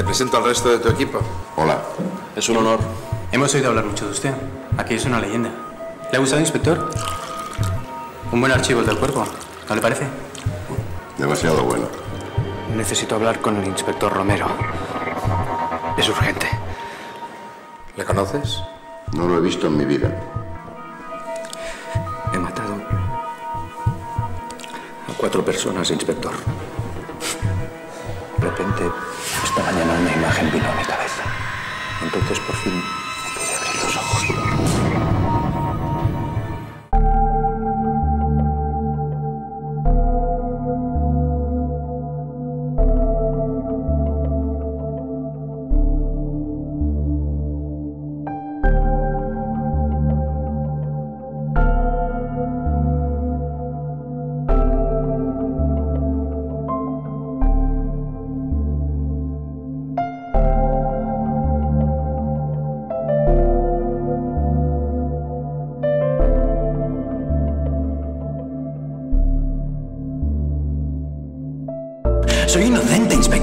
Te presento al resto de tu equipo. Hola. Es un honor. Hemos oído hablar mucho de usted. Aquí es una leyenda. ¿Le ha gustado, inspector? Un buen archivo el del cuerpo, ¿no le parece? Demasiado bueno. Necesito hablar con el inspector Romero. Es urgente. ¿Le conoces? No lo he visto en mi vida. He matado a 4 personas, inspector. De repente, esta mañana una imagen vino a mi cabeza. Entonces, por fin, pude abrir los ojos. Soy inocente, inspector.